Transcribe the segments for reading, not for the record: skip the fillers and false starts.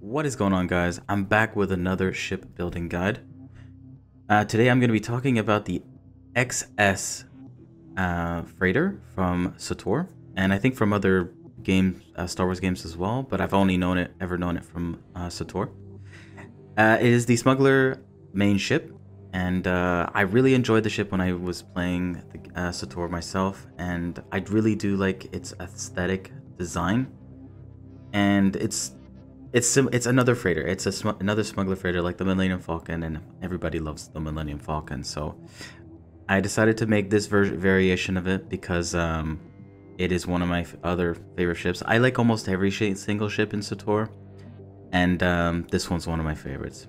What is going on, guys? I'm back with another shipbuilding guide. Today I'm going to be talking about the XS freighter from SWTOR, and I think from other games, Star Wars games as well, but I've only ever known it from SWTOR. It is the smuggler main ship, and I really enjoyed the ship when I was playing the SWTOR myself, and I really do like its aesthetic design. And it's another freighter. It's another smuggler freighter like the Millennium Falcon, and everybody loves the Millennium Falcon. So I decided to make this variation of it because it is one of my other favorite ships. I like almost every single ship in SWTOR, and this one's one of my favorites.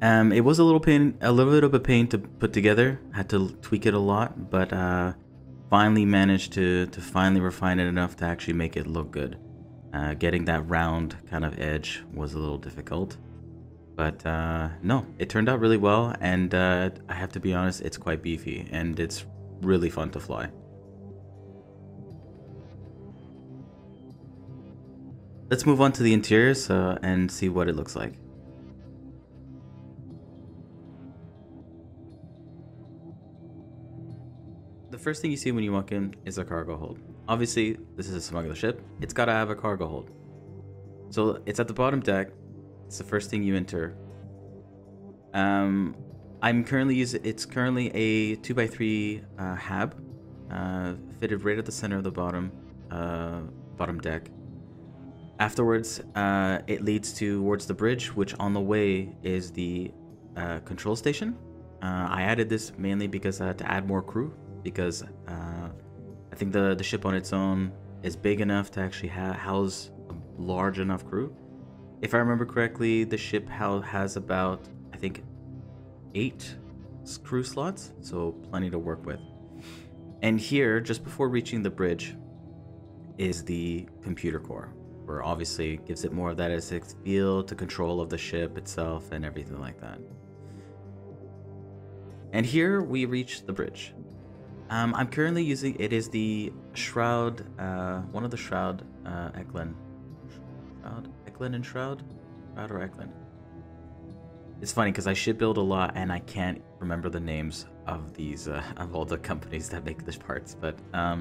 It was a little bit of a pain to put together. I had to tweak it a lot, but finally managed to refine it enough to actually make it look good. Getting that round kind of edge was a little difficult, but no, it turned out really well, and I have to be honest, it's quite beefy and it's really fun to fly. Let's move on to the interiors and see what it looks like. The first thing you see when you walk in is a cargo hold. Obviously, this is a smuggler ship. It's got to have a cargo hold. So it's at the bottom deck. It's the first thing you enter. I'm currently using, it's currently a 2x3 HAB fitted right at the center of the bottom deck. Afterwards, it leads towards the bridge, which on the way is the control station. I added this mainly because I had to add more crew, because I think the ship on its own is big enough to actually house a large enough crew. If I remember correctly, the ship has about, I think, 8 crew slots, so plenty to work with. And here, just before reaching the bridge, is the computer core, where obviously it gives it more of that aesthetic feel to control of the ship itself and everything like that. And here we reach the bridge. I'm currently using, it is the Shroud, one of the Shroud, Eklund. Shroud? Eklund and Shroud? Shroud or Eklund? It's funny because I shipbuild a lot and I can't remember the names of these, of all the companies that make these parts, but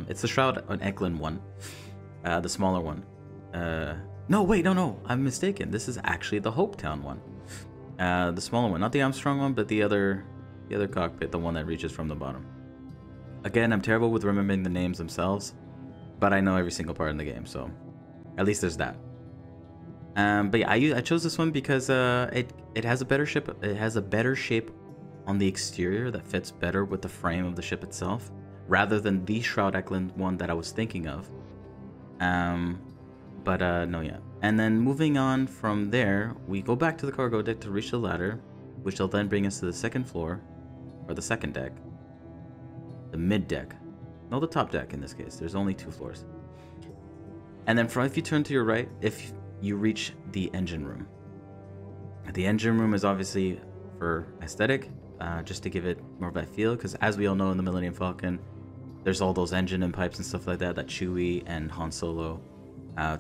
it's the Shroud and Eklund one, the smaller one. No, wait, no, I'm mistaken. This is actually the Hopetown one, the smaller one, not the Armstrong one, but the other cockpit, the one that reaches from the bottom. Again, I'm terrible with remembering the names themselves, but I know every single part in the game, so at least there's that. But yeah, I chose this one because it has a better ship. It has a better shape on the exterior that fits better with the frame of the ship itself, rather than the Shroud Eklund one that I was thinking of. No, yeah. And then moving on from there, we go back to the cargo deck to reach the ladder, which will then bring us to the second floor, or the second deck. The mid deck, no, the top deck in this case. There's only 2 floors. And then if you turn to your right, if you reach the engine room. The engine room is obviously for aesthetic, just to give it more of that feel, because as we all know in the Millennium Falcon, there's all those engine and pipes and stuff like that Chewie and Han Solo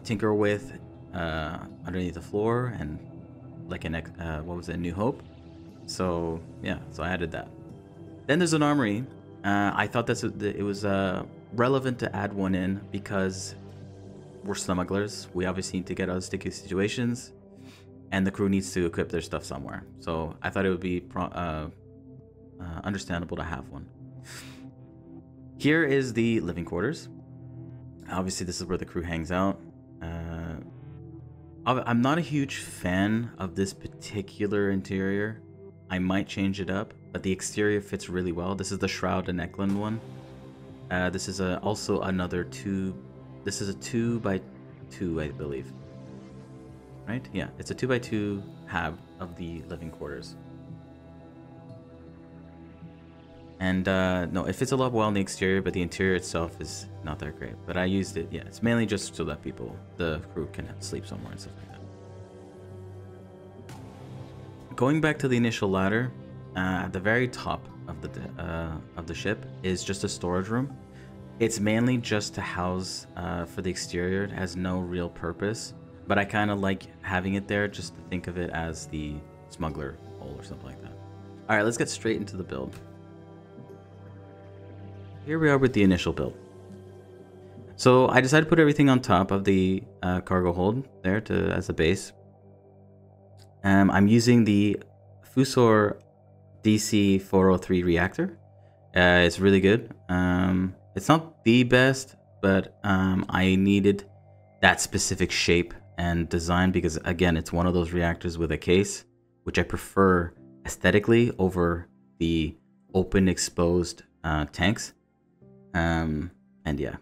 tinker with underneath the floor, and like in what was it, New Hope. So yeah, so I added that. Then there's an armory. I thought it was relevant to add one in because we're smugglers. We obviously need to get out of sticky situations, and the crew needs to equip their stuff somewhere. So I thought it would be understandable to have one. Here is the living quarters. Obviously, this is where the crew hangs out. I'm not a huge fan of this particular interior. I might change it up, but the exterior fits really well. This is the Shroud and Eklund one. This is also another 2. This is a 2x2, I believe. Right? Yeah, it's a 2x2 HAB of the living quarters. And no, it fits a lot well in the exterior, but the interior itself is not that great. But I used it, yeah, it's mainly just so that the crew can sleep somewhere and stuff like that. Going back to the initial ladder, at the very top of the ship is just a storage room. It's mainly just to house for the exterior. It has no real purpose. But I kind of like having it there just to think of it as the smuggler hole or something like that. All right, let's get straight into the build. Here we are with the initial build. So I decided to put everything on top of the cargo hold there as a base. I'm using the Fusor DC 403 reactor. It's really good. It's not the best, but I needed that specific shape and design because, again, it's one of those reactors with a case, which I prefer aesthetically over the open exposed tanks. And yeah.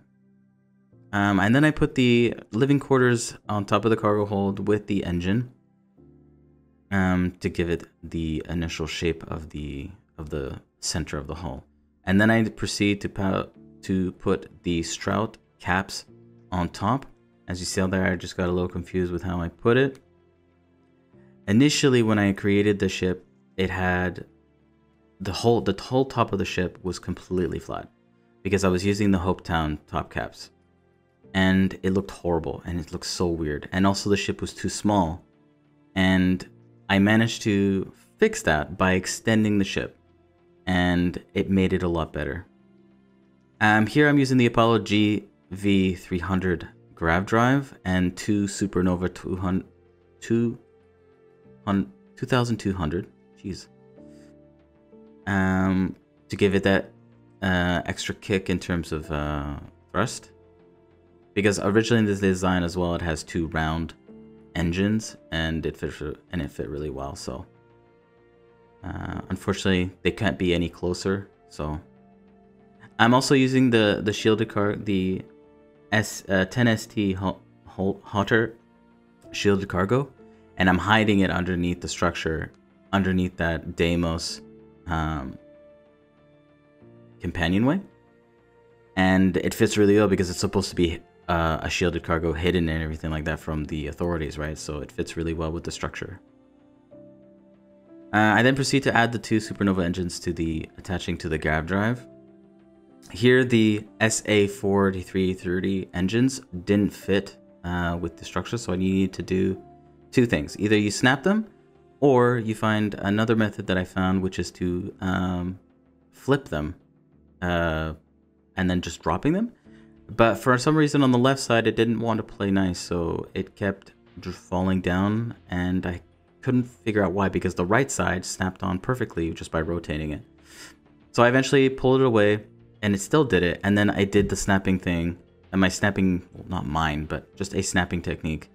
And then I put the living quarters on top of the cargo hold with the engine to give it the initial shape of the center of the hull. And then I proceed to put the Stroud caps on top. As you see out there, I just got a little confused with how I put it. Initially, when I created the ship, it had the whole top of the ship was completely flat because I was using the Hopetown top caps. And it looked horrible and it looked so weird. And also the ship was too small. And I managed to fix that by extending the ship. And it made it a lot better. Here I'm using the Apollo GV 300 grav drive and two Supernova 2200. Jeez. To give it that extra kick in terms of thrust. Because originally in this design as well, it has two round engines, and it fit really well. So unfortunately, they can't be any closer. So I'm also using the shielded cargo, the S10ST Hotter shielded cargo, and I'm hiding it underneath the structure, underneath that Deimos companionway, and it fits really well because it's supposed to be a shielded cargo hidden and everything like that from the authorities, right? So it fits really well with the structure. I then proceed to add the two Supernova engines to the attaching to the grav drive. Here the SA4330 engines didn't fit with the structure, so I needed to do two things. Either you snap them, or you find another method that I found, which is to flip them and then just dropping them. But for some reason on the left side, it didn't want to play nice, so it kept falling down, and I couldn't figure out why, because the right side snapped on perfectly just by rotating it. So I eventually pulled it away, and it still did it, and then I did the snapping thing, and my snapping, well, not mine, but just a snapping technique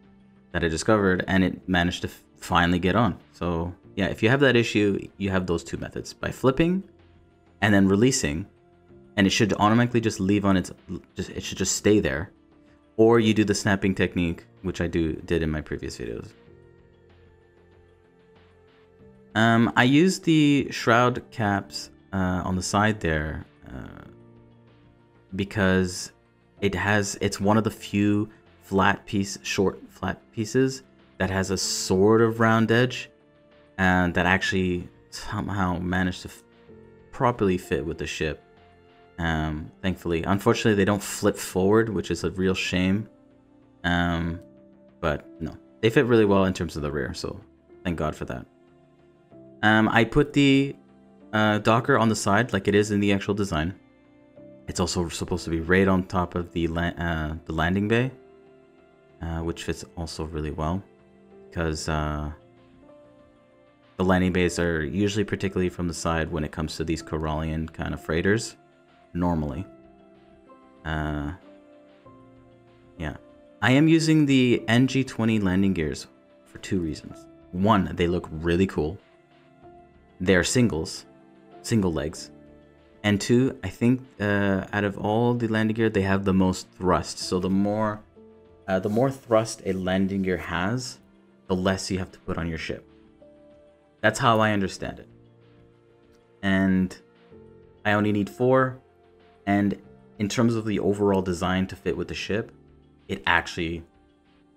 that I discovered, and it managed to finally get on. So yeah, if you have that issue, you have those two methods, by flipping and then releasing. And it should automatically just leave on its, it should just stay there. Or you do the snapping technique, which I did in my previous videos. I used the shroud caps on the side there because it's one of the few short flat pieces that has a sort of round edge and that actually somehow managed to properly fit with the ship. Thankfully, unfortunately, they don't flip forward, which is a real shame. But no, they fit really well in terms of the rear, so thank God for that. I put the docker on the side like it is in the actual design. It's also supposed to be right on top of the landing bay, which fits also really well because the landing bays are usually particularly from the side when it comes to these Corallian kind of freighters. Normally, yeah, I am using the NG-20 landing gears for two reasons. One, they look really cool. They're single legs, and two, I think out of all the landing gear, they have the most thrust. So the more thrust a landing gear has, the less you have to put on your ship. That's how I understand it, and I only need four. And in terms of the overall design to fit with the ship, it actually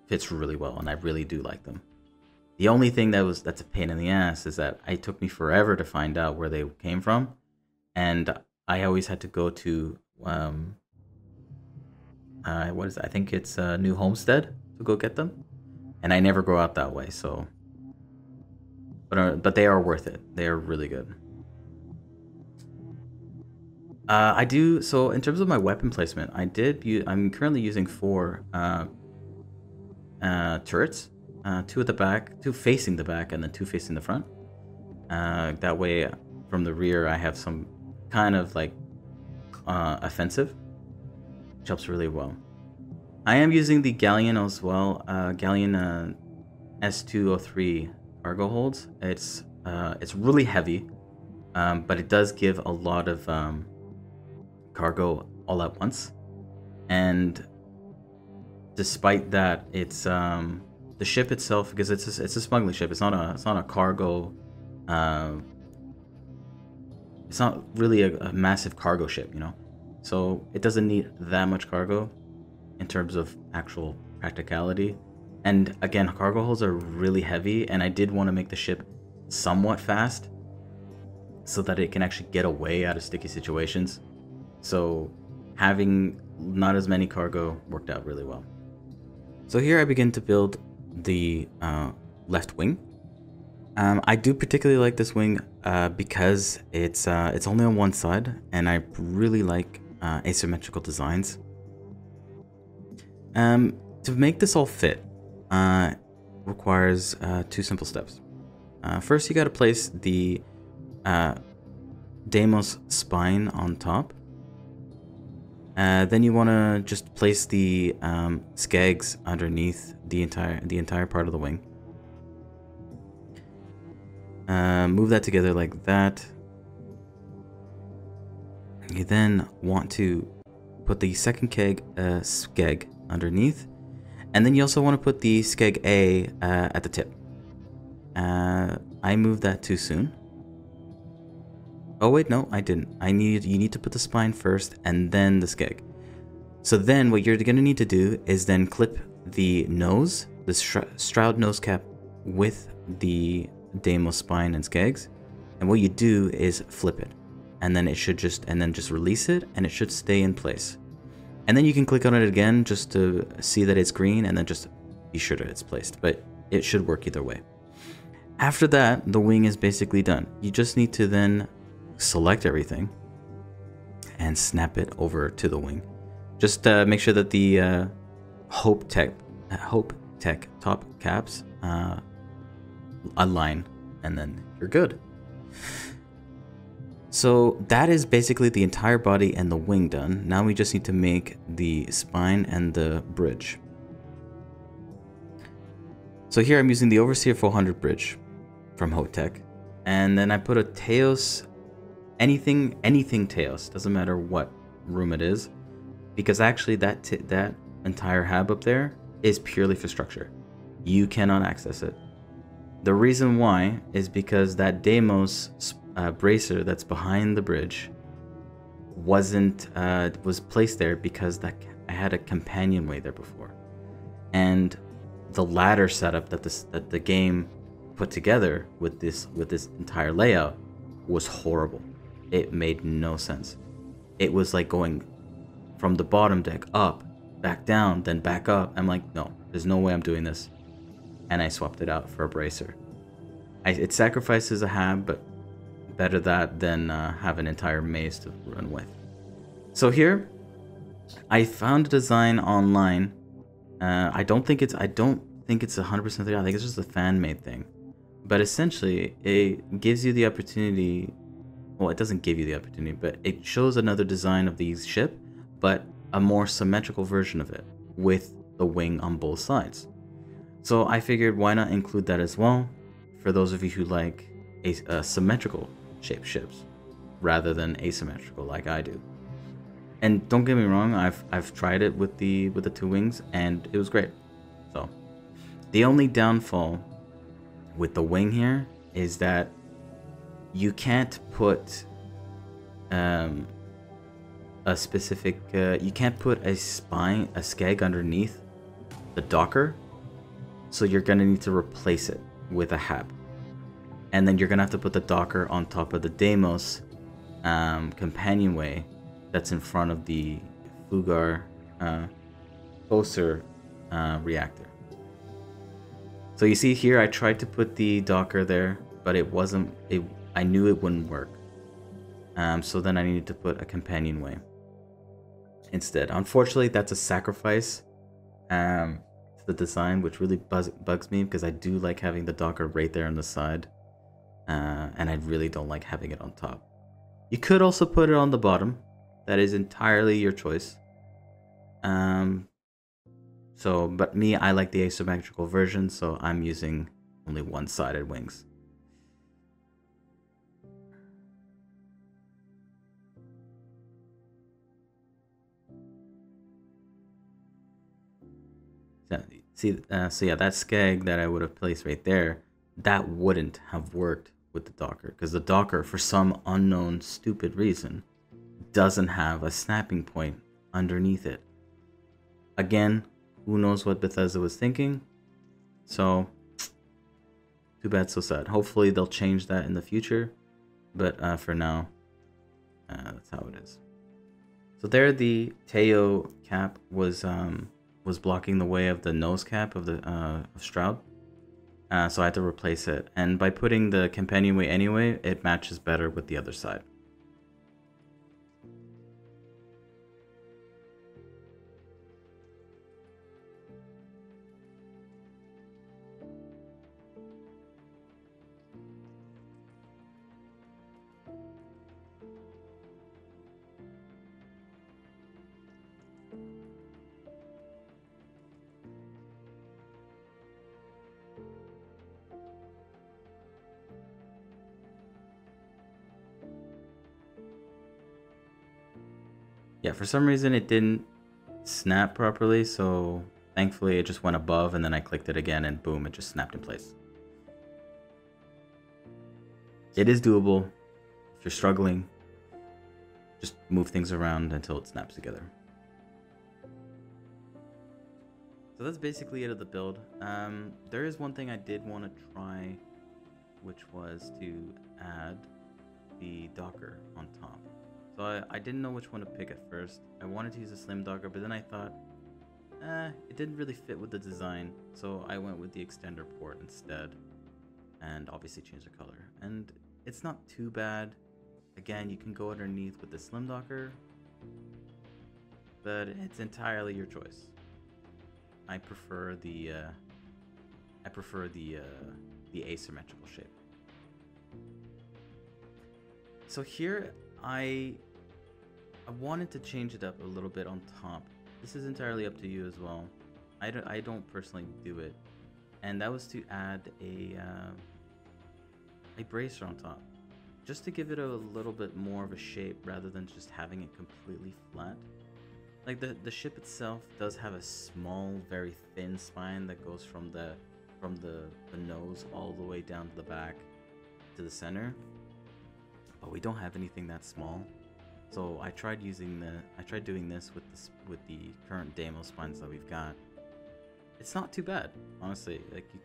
fits really well, and I really do like them. The only thing that's a pain in the ass is that it took me forever to find out where they came from, and I always had to go to I think it's New Homestead to go get them. and I never go out that way, so. But they are worth it. They are really good. I do, so in terms of my weapon placement, I'm currently using four turrets. Two at the back, two facing the back, and then two facing the front. That way, from the rear, I have some kind of like offensive, which helps really well. I am using the Galleon as well, Galleon S203 cargo holds. It's really heavy, but it does give a lot of cargo all at once. And despite that, it's the ship itself, because it's a smuggling ship. It's not a cargo. It's not really a massive cargo ship, you know. So it doesn't need that much cargo in terms of actual practicality. And again, cargo holds are really heavy, and I did want to make the ship somewhat fast so that it can actually get away out of sticky situations. So having not as many cargo worked out really well. So here I begin to build the left wing. I do particularly like this wing because it's only on one side, and I really like asymmetrical designs. To make this all fit requires two simple steps. First, you got to place the Deimos spine on top. Then you want to just place the skags underneath the entire part of the wing. Move that together like that. You then want to put the second skeg underneath, and then you also want to put the skeg A at the tip. I moved that too soon. Oh wait, no, I didn't. You need to put the spine first and then the skeg. So then what you're gonna need to do is then clip the nose, the Stroud nose cap, with the Deimos spine and skegs. And what you do is flip it, and then it should just, and then just release it, and it should stay in place. And then you can click on it again just to see that it's green, and then just be sure that it's placed, but it should work either way. After that, the wing is basically done. You just need to then select everything and snap it over to the wing. Just make sure that the Hope Tech top caps align, and then you're good. So that is basically the entire body and the wing done. Now we just need to make the spine and the bridge. So here I'm using the Overseer 400 bridge from Hope Tech, and then I put a Taos. Anything Taos, doesn't matter what room it is, because actually that entire HAB up there is purely for structure. You cannot access it. The reason why is because that Deimos bracer that's behind the bridge was placed there because I had a companionway there before, and the ladder setup that the game put together with this entire layout was horrible. It made no sense. It was like going from the bottom deck up, back down, then back up. I'm like, no, there's no way I'm doing this. And I swapped it out for a bracer. It sacrifices a HAB, but better that than have an entire maze to run with. So here, I found a design online. I don't think it's 100% there. I think it's just a fan-made thing. But essentially, it gives you the opportunity. Well, it doesn't give you the opportunity, but it shows another design of the ship, but a more symmetrical version of it with the wing on both sides. So I figured, why not include that as well for those of you who like symmetrical shaped ships rather than asymmetrical like I do. And don't get me wrong, I've tried it with the two wings, and it was great. So the only downfall with the wing here is that you can't put a spine, a skeg underneath the docker, so you're gonna need to replace it with a HAB, and then you're gonna have to put the docker on top of the Deimos companionway that's in front of the Fusor reactor. So you see here, I tried to put the docker there, but it wasn't, I knew it wouldn't work. So then I needed to put a companionway instead. Unfortunately, that's a sacrifice to the design, which really bugs me, because I do like having the docker right there on the side. And I really don't like having it on top. You could also put it on the bottom. That is entirely your choice. But me, I like the asymmetrical version, so I'm using only one-sided wings. So yeah, that skag that I would have placed right there, that wouldn't have worked with the docker, because the docker, for some unknown stupid reason, doesn't have a snapping point underneath it. Again, who knows what Bethesda was thinking? So, too bad, so sad. Hopefully they'll change that in the future, but for now, that's how it is. So there, the Teo cap was blocking the way of the nose cap of the of Stroud, so I had to replace it. And by putting the companionway anyway, it matches better with the other side. Yeah, for some reason it didn't snap properly, so thankfully it just went above and then I clicked it again and boom, it just snapped in place. It is doable. If you're struggling, just move things around until it snaps together. So that's basically it of the build. There is one thing I did want to try, which was to add the docker on top. So I didn't know which one to pick at first. I wanted to use a slim docker, but then I thought, it didn't really fit with the design. So I went with the extender port instead, and obviously changed the color. And it's not too bad. Again, you can go underneath with the slim docker, but it's entirely your choice. I prefer the asymmetrical shape. So here, I wanted to change it up a little bit on top. This is entirely up to you as well. I don't personally do it. And that was to add a bracer on top, just to give it a little bit more of a shape rather than just having it completely flat. Like the ship itself does have a small, very thin spine that goes from the nose all the way down to the back to the center. But we don't have anything that small, so I tried doing this with the current Deimos spines that we've got. It's not too bad, honestly. Like you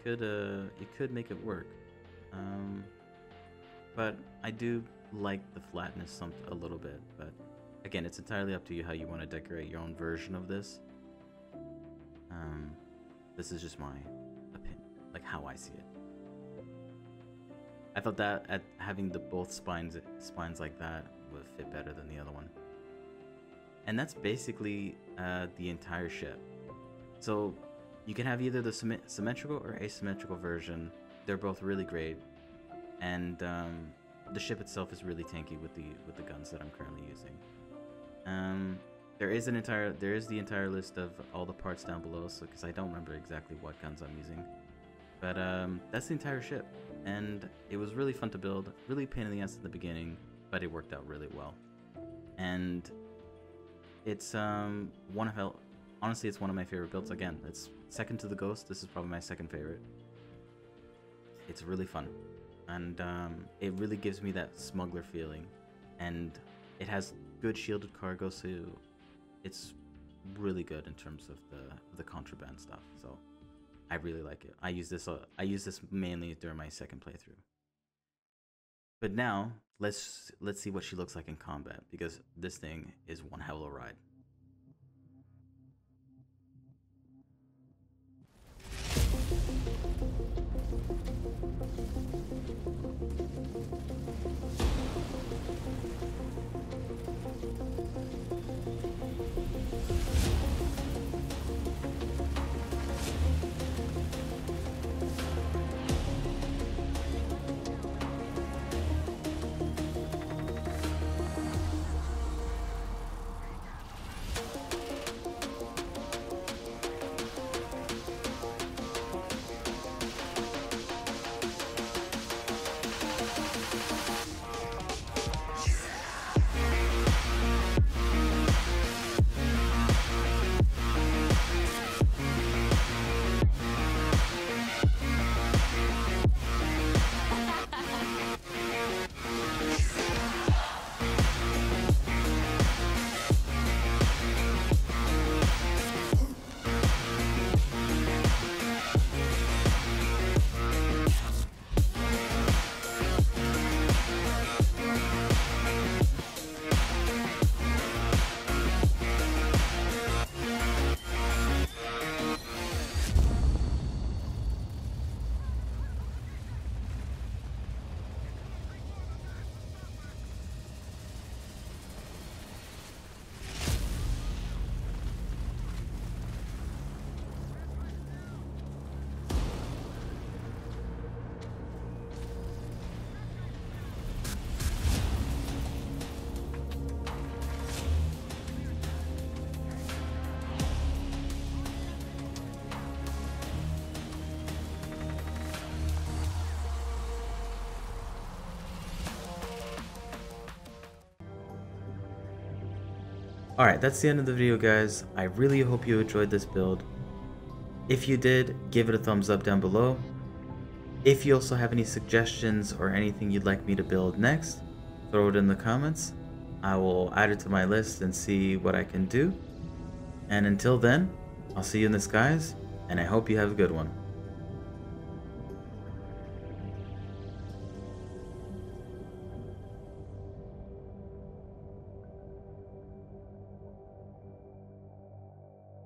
could make it work, but I do like the flatness a little bit. But again, it's entirely up to you how you want to decorate your own version of this. This is just my opinion, like how I see it. I thought that at having the both spines like that would fit better than the other one. And that's basically the entire ship. So you can have either the symmetrical or asymmetrical version. They're both really great. And the ship itself is really tanky with the guns that I'm currently using. There is the entire list of all the parts down below, so because I don't remember exactly what guns I'm using. But that's the entire ship, and it was really fun to build, really pain in the ass at the beginning, but it worked out really well. And it's one of hell, honestly, it's one of my favorite builds. Again, it's second to the Ghost. This is probably my second favorite. It's really fun, and it really gives me that smuggler feeling, and it has good shielded cargo, so it's really good in terms of the contraband stuff. So I really like it. I use this mainly during my second playthrough. But now let's see what she looks like in combat, because this thing is one hell of a ride. Alright, that's the end of the video, guys. I really hope you enjoyed this build. If you did, give it a thumbs up down below. If you also have any suggestions or anything you'd like me to build next, throw it in the comments. I will add it to my list and see what I can do. And until then, I'll see you in the skies, and I hope you have a good one.